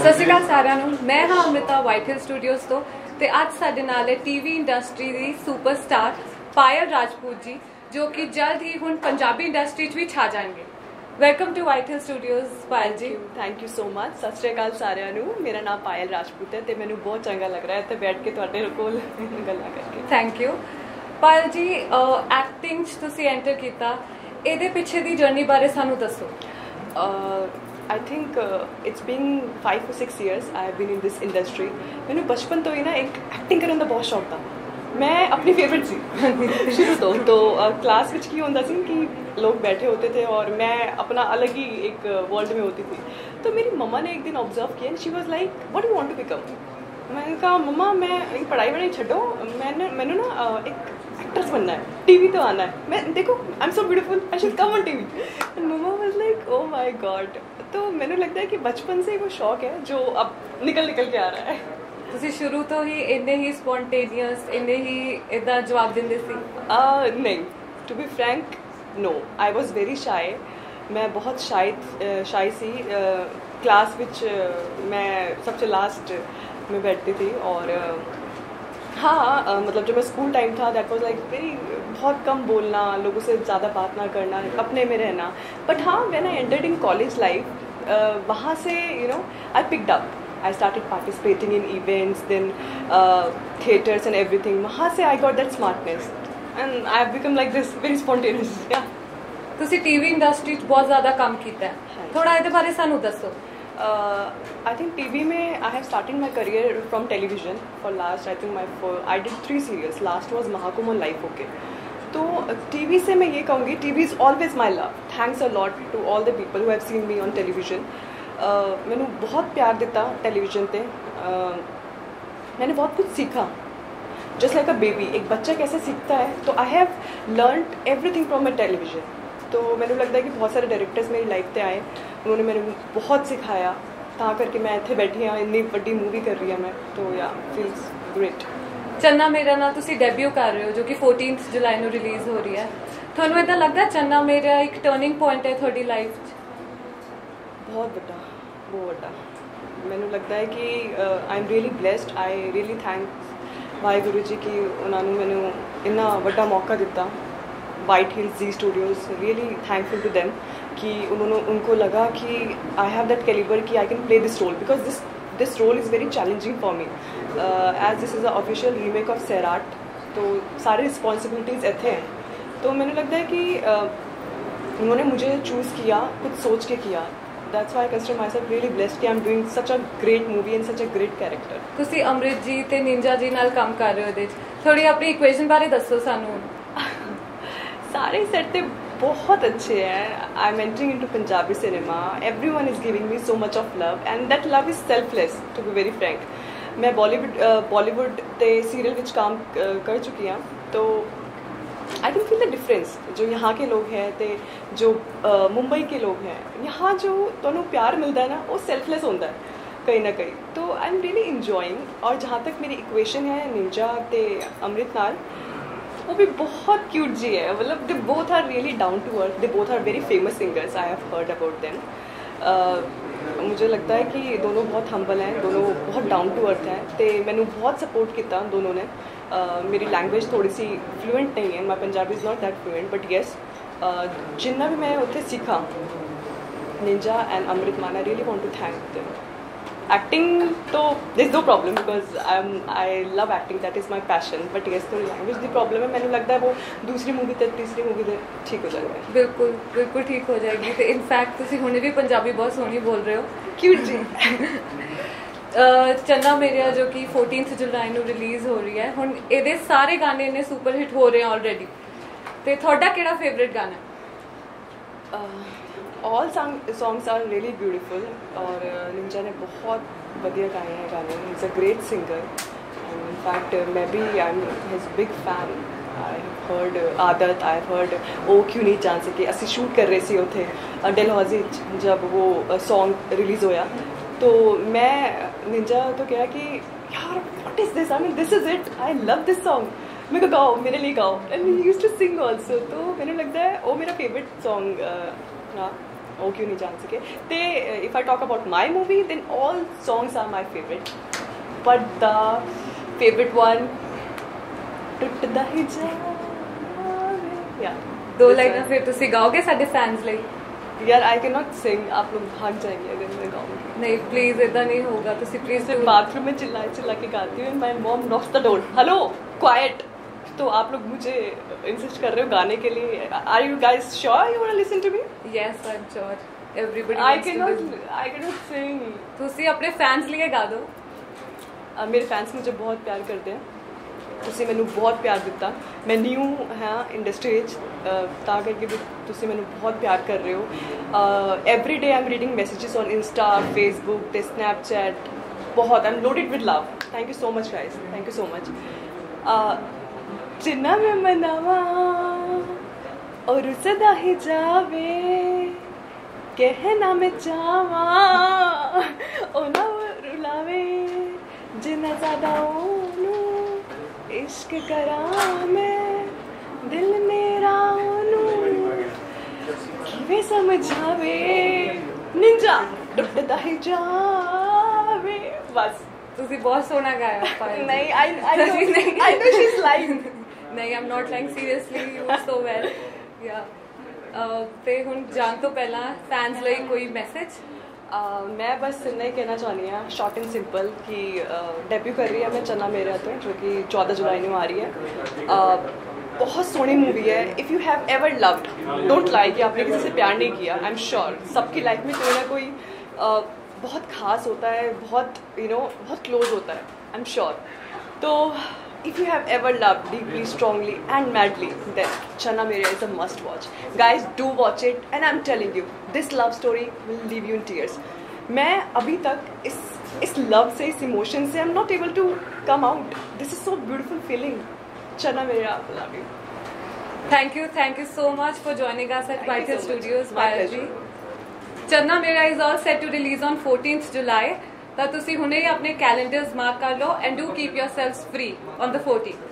ਸਤਿ ਸ਼੍ਰੀ ਅਕਾਲ ਸਾਰਿਆਂ ਨੂੰ ਮੈਂ ਹਾਂ ਅਮ੍ਰਿਤਾ ਵਾਈਟ ਹਿਲ ਸਟੂਡੀਓਜ਼ ਤੋਂ ਤੇ ਅੱਜ ਸਾਡੇ ਨਾਲ ਹੈ ਟੀਵੀ ਇੰਡਸਟਰੀ ਦੀ ਸੁਪਰਸਟਾਰ ਪਾਇਲ ਰਾਜਪੂਤ ਜੀ जो कि जल्द ही हम पंजाबी इंडस्ट्री भी छा जाएंगे। Welcome to White Hill studios Payal ji. Thank you so much. सत श्री अकाल सारियां नू। मेरा नाम पायल राजपूत है तो मैं बहुत चंगा लग रहा है तो बैठ के तुहाडे कोल गल्लां करके। Thank you Payal ji. Acting तुसीं एंटर कीता, इहदे पिछे दी जर्नी बारे सानू दसो। I think it's been 5 or 6 years I have been in this industry। मैंने बचपन तो ही ना एक एक्टिंग करने का बहुत शौक था। मैं अपनी फेवरेट सी शुरू तो क्लास विच की होंदा सी कि लोग बैठे होते थे और मैं अपना अलग ही एक वर्ल्ड में होती थी। तो मेरी मम्मा ने एक दिन ऑब्जर्व किया and she was like what you want to become. मैंने कहा मम्मा मैं पढ़ाई वढ़ाई छड्डो, मैंने ना एक एक्ट्रेस बनना है, टीवी तो आना है। मैं देखो I am so beautiful I should come on TV. And mamma was like oh my God. तो मैंने लगता है कि बचपन से वो शौक है जो अब निकल के आ रहा है। ਤੁਸੀਂ ਸ਼ੁਰੂ ਤੋਂ ਹੀ ਇੰਨੇ ਹੀ ਸਪੌਂਟੇਨੀਅਸ ਇੰਨੇ ਹੀ ਇਦਾਂ ਜਵਾਬ ਦਿੰਦੇ ਸੀ? ਨਹੀਂ, to be frank no, I was very shy. ਮੈਂ ਬਹੁਤ ਸ਼ਾਈ ਸੀ। ਕਲਾਸ ਵਿੱਚ ਮੈਂ ਸਭ ਤੋਂ ਲਾਸਟ ਮੈਂ ਬੈਠਦੀ ਸੀ ਔਰ हाँ मतलब जब मैं स्कूल टाइम था दैट वाज लाइक वेरी बहुत कम बोलना, लोगों से ज़्यादा बात ना करना, अपने में रहना। बट हाँ when I entered in college life वहाँ से you know I picked up, I started participating in events, then theaters and everything. वहाँ से I got that smartness, and I've become like this very spontaneous. Yeah. तो सी TV industry बहुत ज़्यादा काम किया है। थोड़ा इधर बारे सानु दसो। I think TV में I have started my career from television for last I think I did 3 serials. Last was Mahakumon Life Okay. तो टीवी से मैं ये कहूँगी TV is always my love. Thanks a lot to all the people who have seen me on television. मैंने बहुत प्यार दिता television पे। मैंने बहुत कुछ सीखा जस्ट लाइक अ बेबी, एक बच्चा कैसे सीखता है। तो I have learned everything from my television. तो मैंने लगता है कि बहुत सारे डायरेक्टर्स मेरी लाइफ पे आए, उन्होंने मैंने बहुत सिखाया तां करके मैं इतने बैठी हाँ, इतनी बड़ी मूवी कर रही हूँ मैं। तो या फील्स ग्रेट। चन्ना मेरा ना तुसी डेब्यू कर रहे हो जो कि 14 जुलाई में रिलीज़ हो रही है। थोड़ा इतना लगता है चन्ना मेरा एक टर्निंग पॉइंट है थोड़ी लाइफ? बहुत बड़ा मैंने लगता है कि I am really blessed. I really thank Waheguru ji कि उन्होंने मैंने इन्ना बड़ा मौका दिता। White Hills ji Studios really thankful to them कि उन्होंने उनको लगा कि आई हैव दैट कैलिबर कि I can play this role because this role is very challenging for me as this is a official remake of Sairat. तो सारी responsibilities इतने हैं। तो मैंने लगता है कि उन्होंने मुझे चूज़ किया कुछ सोच के किया। That's why I consider myself really blessed कि I'm doing such a great movie and such a great character. तुसी अमृत जी ते निंजा जी नाल काम कर रहे हो दे, थोड़ी अपनी इक्वेशन बारे दसो सानू। सारे सेट ते बहुत अच्छे हैं। I'm entering into Punjabi cinema. Everyone is giving me so much of love and that love is selfless to be very frank. मैं बॉलीवुड ते सीरियल विच काम कर चुकी हाँ। तो I can feel the difference जो यहाँ के लोग हैं तो जो मुंबई के लोग हैं। यहाँ जो तुहानू प्यार मिलता है ना वो सेल्फलैस होता है कहीं ना कहीं। तो आई एम रियली इंजॉइंग। और जहाँ तक मेरी इक्वेशन है निंजा ते अमृत नाल, वो भी बहुत क्यूट जी है। मतलब they both are really down to earth, they both are very famous singers. I have heard about them. मुझे लगता है कि दोनों बहुत हम्बल हैं, दोनों बहुत डाउन टू अर्थ हैं। तो मैंने बहुत सपोर्ट किया दोनों ने। मेरी लैंग्वेज थोड़ी सी फ्लूएंट नहीं है, my Punjabi is not that fluent, but yes जिन्ना भी मैं उसे सीखा Ninja and Amrit Maan I really want to thank them. Acting तो there is no problem because I love acting, that is my passion. But yes तो language की problem है। मैंने लगता है वो दूसरी मूवी तक तीसरी मूवी तक ठीक हो जाएगा। बिल्कुल बिल्कुल ठीक हो जाएगी। तो इनफैक्ट तुम हुणे भी पंजाबी बहुत सोहनी बोल रहे हो। क्यूट जी। चन्ना मेरेया जो कि 14 जुलाई में रिलीज़ हो रही है, हुण इहदे सारे गाने ने सुपर हिट हो रहे हैं ऑलरेडी। तो थोड़ा केड़ा फेवरेट गाना? All songs are really beautiful और निंजा ने बहुत बढ़िया गाए हैं गाने। He is a great singer. In fact मैं भी I am his big fan. I heard Aadat, I heard ओ क्यों नहीं जान सके। असी शूट कर रहे सी उत्थे डेलहौजी जब वो सॉन्ग रिलीज़ होया तो मैं निंजा तो कहा कि यार what is this, I mean this is it, I love this song, मेरे को गाओ, मेरे लिए गाओ। And he used to sing also. तो मैंने लगता है वो मेरा फेवरेट सॉन्ग रहा। वो क्यों नहीं जान सके ते if I talk about my movie then all songs are my favourite but the favourite one टुटदा ही जावे या दो लाइनें फिर तुसी गाओगे साडे फैंस लई यार आई कैन नॉट सिंग आप लोग भाग जाएंगे अगर मैं गाऊंगी नहीं प्लीज इतना नहीं होगा तुसी प्लीज बाथरूम में चिल्ला चिल्ला के गाती हूँ my mom knocks the door hello quiet तो आप लोग मुझे इंसिस्ट कर रहे हो गाने के लिए are you guys sure you want to listen to me yes I am sure everybody I can not sing तुसी अपने फैंस लिए गा दो मेरे फैंस मुझे बहुत प्यार करते हैं तुसी मैनू बहुत प्यार दिता मैं न्यू हाँ इंडस्ट्री ता करके भी तुसी मैनू बहुत प्यार कर रहे हो every day I am reading messages on Insta Facebook ते स्नैपचैट बहुत I am loaded with love thank you so much guys thank you so much चन्ना मैं मनावा और सदा ही जावे कहना मैं चावा ओ ना रुलावे जिना ज़्यादा इश्क करा मैं दिल मेरा किवे समझावे निंजा डुबदा ही जावे बस तुसी बहुत सोना गाया नहीं I know she is lying नहीं I am not lying seriously you so well या ते हुन जान तो पहला फैंस लई कोई मैसेज मैं बस इन्ना ही कहना चाहनी है शॉर्ट एंड सिंपल कि डेब्यू कर रही है मैं चन्ना मेरेया तो जो कि 14 जुलाई में आ रही है बहुत सोहनी मूवी है if you have ever loved don't lie कि आपने किसी से प्यार नहीं किया आई एम श्योर सबकी लाइफ में कोई ना कोई बहुत खास होता है बहुत यू नो बहुत क्लोज होता है आई एम श्योर तो if you have ever loved deeply strongly and madly then Channa Mereya is a must watch guys do watch it and I am telling you this love story will leave you in tears मैं अभी तक इस love से इस emotion से I am not able to come out this is so beautiful feeling Channa Mereya love you thank you so much for joining us at White Hill studios Payal ji Channa Mereya is all set to release on 14 July तो तुसी हुने ही अपने calendars mark कर लो and do keep yourselves free on the 14th